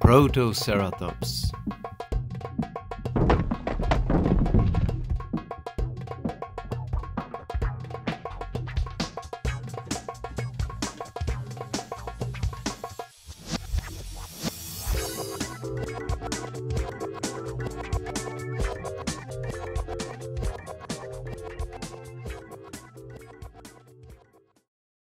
Protoceratops.